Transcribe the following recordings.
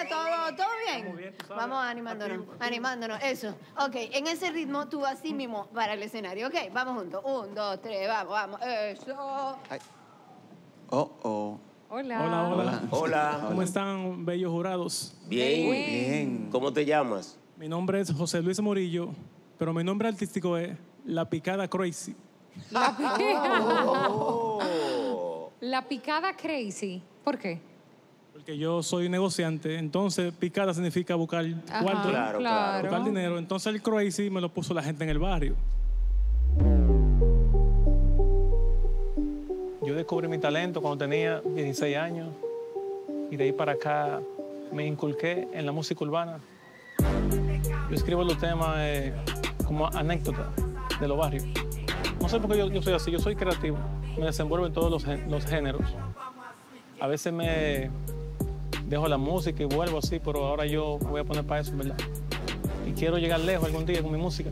está todo bien. Bien, vamos animándonos, aquí, animándonos, eso. Ok, en ese ritmo tú vas así mismo para el escenario. Ok, vamos juntos. 1, 2, 3, vamos, vamos. Eso. Ay. Oh, oh. Hola. Hola, hola. Hola. ¿Cómo están, bellos jurados? Bien. Muy bien. ¿Cómo te llamas? Mi nombre es José Luis Murillo, pero mi nombre artístico es La Picada Crazy. La Picada. Oh. La Picada Crazy. ¿Por qué? Porque yo soy negociante, entonces picada significa buscar cuarto, claro, claro, buscar dinero. Entonces el crazy me lo puso la gente en el barrio. Yo descubrí mi talento cuando tenía 16 años y de ahí para acá me inculqué en la música urbana. Yo escribo los temas como anécdotas de los barrios. No sé por qué yo soy así, yo soy creativo, me desenvuelvo en todos los géneros. A veces me dejo la música y vuelvo así, pero ahora yo me voy a poner para eso, ¿verdad? Y quiero llegar lejos algún día con mi música.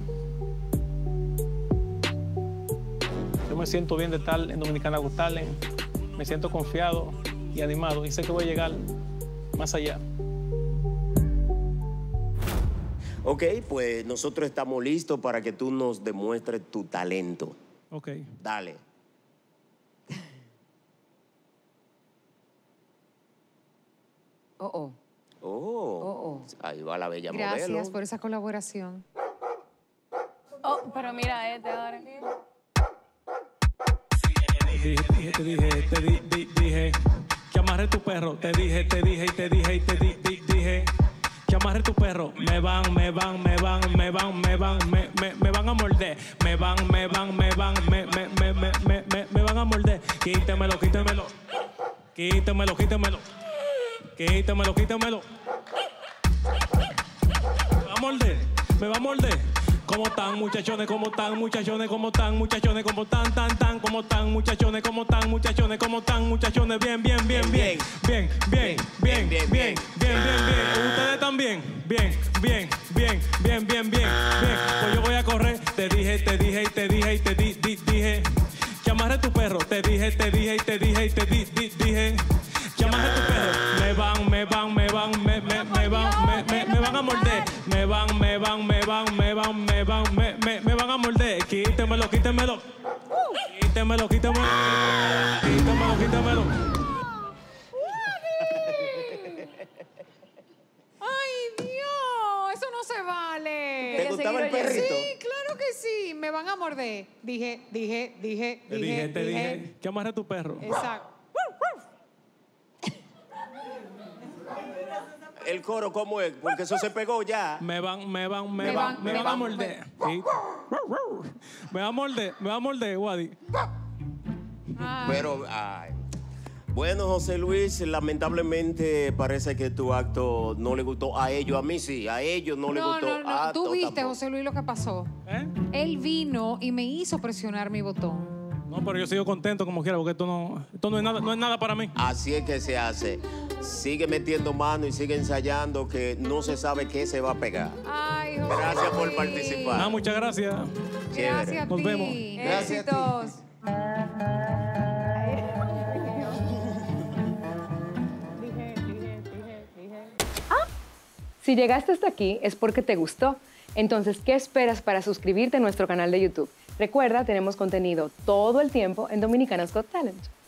Yo me siento bien de estar en Dominicana's Got Talent, me siento confiado y animado y sé que voy a llegar más allá. Ok, pues nosotros estamos listos para que tú nos demuestres tu talento. Ok. Dale. Oh, oh. Oh, oh. Ahí va la bella modelo. Gracias por esa colaboración. Oh, pero mira este ahora. Te dije, que amarre tu perro. Te dije, que amarre tu perro. Me van a morder. Me van a morder. Quítamelo. Quítamelo. Me va a morder. Como tan muchachones, bien. Ustedes también, bien. Pues yo voy a correr. Te dije, que amarre tu perro. Te dije. Me van a morder. Quítemelo. Ay, Dios, eso no se vale. ¿Te gustaba el perrito? Sí, claro que sí. Me van a morder. Te dije. Que amarre tu perro. Exacto. El coro, ¿cómo es? Porque eso se pegó ya. Me van a morder. ¿Sí? Me va a morder, Wadi. Pero, ay. Bueno, José Luis, lamentablemente parece que tu acto no le gustó a ellos. A mí sí, a ellos no le gustó. No. Tú viste, tampoco. José Luis, lo que pasó. ¿Eh? Él vino y me hizo presionar mi botón. No, pero yo sigo contento como quiera, porque esto no es nada para mí. Así es que se hace. Sigue metiendo mano y sigue ensayando, que no se sabe qué se va a pegar. Ay, José. Gracias por participar. Muchas gracias. Chévere. Gracias a ti. Nos vemos. Gracias a ti. Si llegaste hasta aquí es porque te gustó. Entonces, ¿qué esperas para suscribirte a nuestro canal de YouTube? Recuerda, tenemos contenido todo el tiempo en Dominicana's Got Talent.